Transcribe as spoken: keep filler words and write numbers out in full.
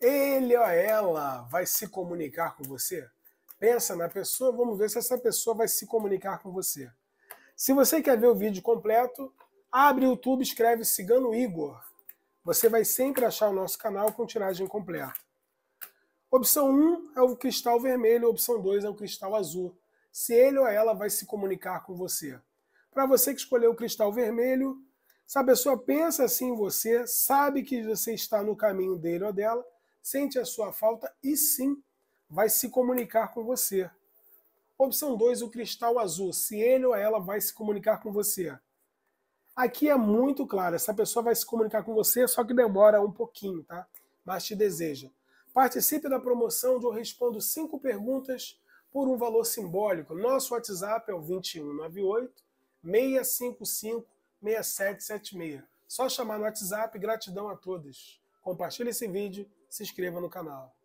ele ou ela vai se comunicar com você? Pensa na pessoa, vamos ver se essa pessoa vai se comunicar com você. Se você quer ver o vídeo completo, abre o YouTube, escreve Cigano Igor. Você vai sempre achar o nosso canal com tiragem completa. Opção um é o cristal vermelho, opção dois é o cristal azul. Se ele ou ela vai se comunicar com você. Para você que escolheu o cristal vermelho, se a pessoa pensa assim em você, sabe que você está no caminho dele ou dela, sente a sua falta e sim, vai se comunicar com você. Opção dois, o cristal azul. Se ele ou ela vai se comunicar com você. Aqui é muito claro, essa pessoa vai se comunicar com você, só que demora um pouquinho, tá? Mas te deseja. Participe da promoção onde eu respondo cinco perguntas por um valor simbólico. Nosso WhatsApp é o vinte e um, noventa e oito, seiscentos e cinquenta e cinco, sessenta e sete setenta e seis. Só chamar no WhatsApp. Gratidão a todos. Compartilhe esse vídeo, se inscreva no canal.